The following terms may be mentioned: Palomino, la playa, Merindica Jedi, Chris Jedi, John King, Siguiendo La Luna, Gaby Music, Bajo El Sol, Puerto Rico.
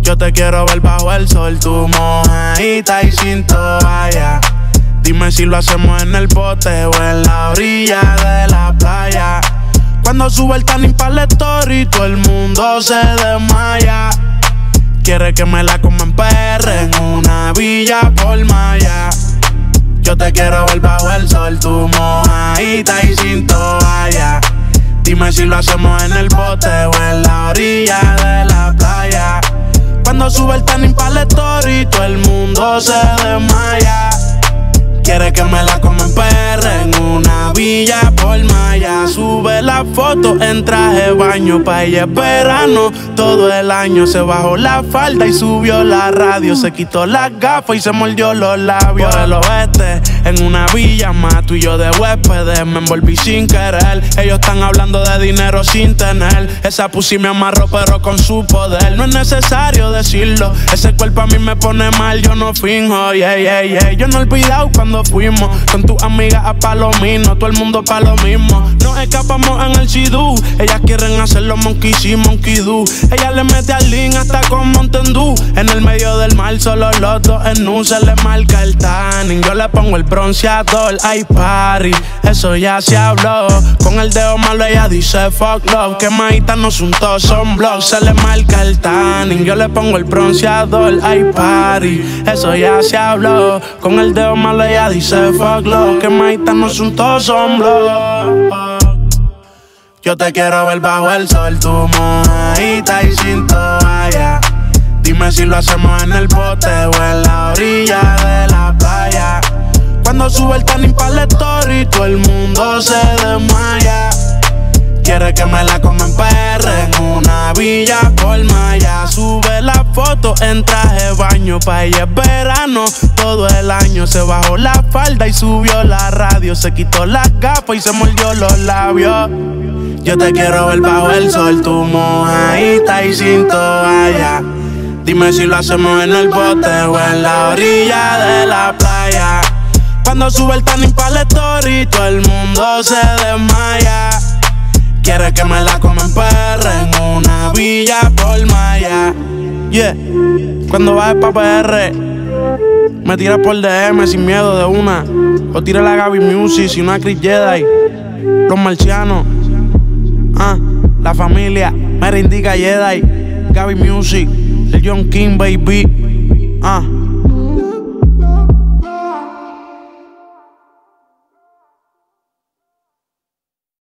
Yo te quiero ver bajo el sol, tú mojadita y sin toalla. Dime si lo hacemos en el bote o en la orilla de la playa. Cuando sube el tanning para la story, todo el mundo se desmaya. Quiere que me la coma en PR, en una villa por Maya. Yo te quiero ver bajo el sol, tú mojadita y sin toalla. Dime si lo hacemos en el bote o en la orilla de la playa. Cuando sube el tanning para la story, todo el mundo se desmaya. Quiere que me la coma en PR, en una villa por Maya. Sube la foto en traje de baño, pa' ella es verano todo el año. Se bajó la falda y subió la radio, se quitó las gafas y se mordió los labios. Por el oeste, en una villa más, tú y yo de huéspedes, me envolví sin querer. Ellos están hablando de dinero sin tener, esa pussy me amarró pero con su poder. No es necesario decirlo, ese cuerpo a mí me pone mal, yo no finjo, yeah, yeah, yeah. Yo no he olvidado cuando fuimos con tus amigas a Palomino, todo el mundo pa' lo mismo. Nos escapamos en el Sidú, ellas quieren hacer los monkey see, monkey do. Ella le mete al link hasta con Mountain Dew. En el medio del mar solo los dos en un, se le marca el tanning, yo le pongo el bronceador. Ay, party, eso ya se habló. Con el dedo malo ella dice fuck love. Quemadita nos untó, son blogs. Se le marca el tanning, yo le pongo el bronceador. Ay, party, eso ya se habló. Con el dedo malo ella dice fuck love, que maita no son todos hombros. Yo te quiero ver bajo el sol, tú mojadita y sin toalla. Dime si lo hacemos en el bote o en la orilla de la playa. Cuando sube el tanning para la story, todo el mundo se desmaya. Quiere que me la coma en PR, en una villa por Maya. Sube la foto en traje de baño, pa' ella es verano todo el año. Se bajó la falda y subió la radio, se quitó las gafas y se mordió los labios. Yo te quiero ver bajo el sol, tú mojadita y sin toalla. Dime si lo hacemos en el bote o en la orilla de la playa. Cuando sube el tanning pa' la story, todo el mundo se desmaya. Quiere que me la coma en PR, en una villa por Maya. Yeah, cuando vayas pa' PR, me tiras por DM sin miedo de una. O tira la Gaby Music, si no a Chris Jedi. Los marcianos, la familia, Merindica Jedi, Gaby Music, el John King, baby.